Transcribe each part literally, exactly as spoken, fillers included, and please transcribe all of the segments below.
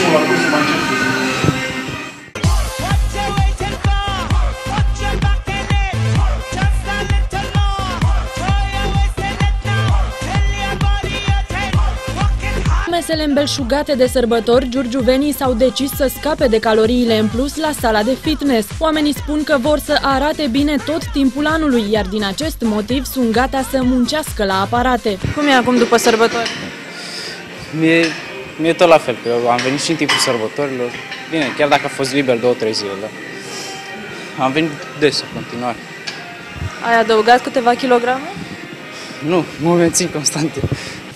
drumul la cursul Manchester City. Mesele îmbelșugate de sărbători, giurgiuvenii s-au decis să scape de caloriile în plus la sala de fitness. Oamenii spun că vor să arate bine tot timpul anului, iar din acest motiv sunt gata să muncească la aparate. Cum e acum după sărbători? Mie, mie tot la fel, că eu am venit și în timpul sărbătorilor. Bine, chiar dacă a fost liber două, trei zile, dar am venit des în continuare. Ai adăugat câteva kilograme? Nu, mă mențin constant.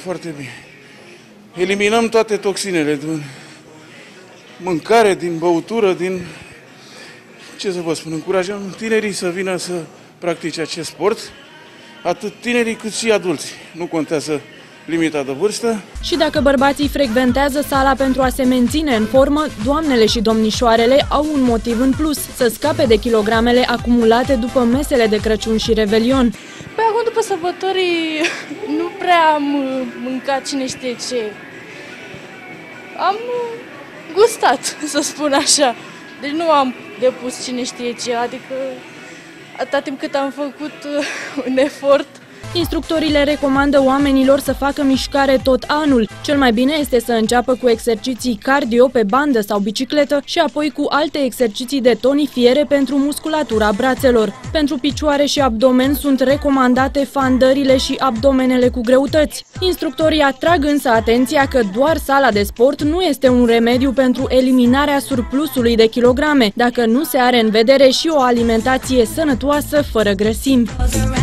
Foarte bine. Eliminăm toate toxinele din mâncare, din băutură, din... Ce să vă spun, încurajăm tinerii să vină să practice acest sport, atât tinerii cât și adulți. Nu contează limita de vârstă. Și dacă bărbații frecventează sala pentru a se menține în formă, doamnele și domnișoarele au un motiv în plus, să scape de kilogramele acumulate după mesele de Crăciun și Revelion. Păi acum după sărbătorii nu prea am mâncat cine știe ce. Am gustat, să spun așa. Deci nu am depus cine știe ce, adică atâta timp cât am făcut un efort. Instructorile recomandă oamenilor să facă mișcare tot anul. Cel mai bine este să înceapă cu exerciții cardio pe bandă sau bicicletă și apoi cu alte exerciții de tonifiere pentru musculatura brațelor. Pentru picioare și abdomen sunt recomandate fandările și abdomenele cu greutăți. Instructorii atrag însă atenția că doar sala de sport nu este un remediu pentru eliminarea surplusului de kilograme, dacă nu se are în vedere și o alimentație sănătoasă fără grăsimi.